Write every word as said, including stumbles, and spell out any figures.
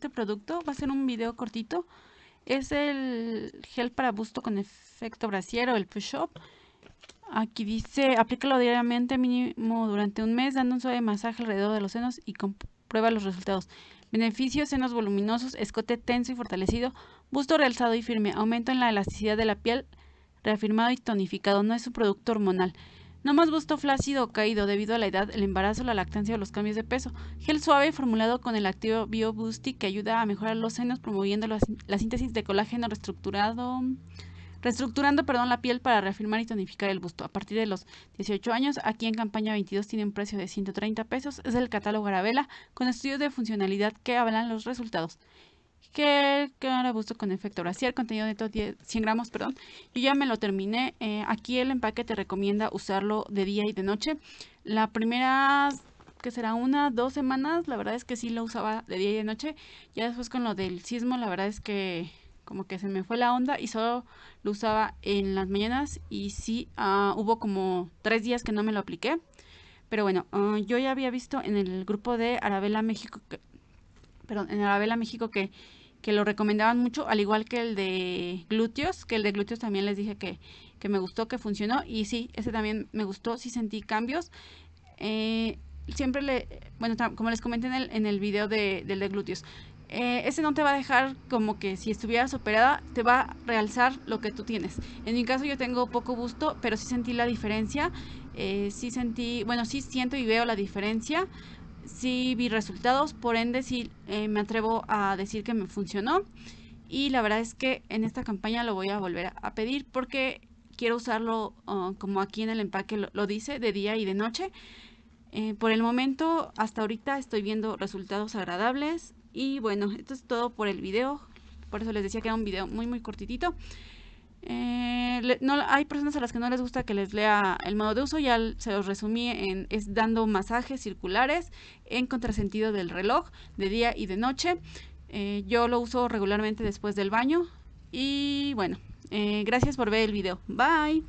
este producto. Va a ser un video cortito. Es el gel para busto con efecto brasier o el push-up. Aquí dice, aplícalo diariamente mínimo durante un mes, dando un suave masaje alrededor de los senos y comprueba los resultados. Beneficios: senos voluminosos, escote tenso y fortalecido, busto realzado y firme, aumento en la elasticidad de la piel, reafirmado y tonificado. No es un producto hormonal. No más busto flácido o caído debido a la edad, el embarazo, la lactancia o los cambios de peso. Gel suave formulado con el activo BioBoosty que ayuda a mejorar los senos promoviendo la síntesis de colágeno reestructurado, reestructurando perdón, la piel para reafirmar y tonificar el busto. A partir de los dieciocho años, aquí en Campaña veintidós tiene un precio de ciento treinta pesos. Es el catálogo Arabela con estudios de funcionalidad que avalan los resultados. Gel para busto con efecto brasier, contenido neto cien gramos, perdón. Yo ya me lo terminé. Eh, aquí el empaque te recomienda usarlo de día y de noche. La primera, que será una, dos semanas, la verdad es que sí lo usaba de día y de noche. Ya después con lo del sismo, la verdad es que como que se me fue la onda y solo lo usaba en las mañanas. Y sí, uh, hubo como tres días que no me lo apliqué. Pero bueno, uh, yo ya había visto en el grupo de Arabela México que... Perdón, en Arabela México que, que lo recomendaban mucho, al igual que el de glúteos, que el de glúteos también les dije que, que me gustó, que funcionó. Y sí, ese también me gustó, sí sentí cambios. Eh, siempre le, bueno, como les comenté en el, en el video de, del de glúteos, eh, ese no te va a dejar como que si estuvieras operada, te va a realzar lo que tú tienes. En mi caso yo tengo poco busto, pero sí sentí la diferencia, eh, sí sentí, bueno, sí siento y veo la diferencia. Sí vi resultados, por ende sí eh, me atrevo a decir que me funcionó. Y la verdad es que en esta campaña lo voy a volver a pedir porque quiero usarlo uh, como aquí en el empaque lo, lo dice, de día y de noche. Eh, por el momento, hasta ahorita estoy viendo resultados agradables. Y bueno, esto es todo por el video. Por eso les decía que era un video muy muy cortitito. Eh, le, no, hay personas a las que no les gusta que les lea el modo de uso, ya se los resumí en es dando masajes circulares en contrasentido del reloj de día y de noche. Eh, yo lo uso regularmente después del baño y bueno, eh, gracias por ver el video. Bye.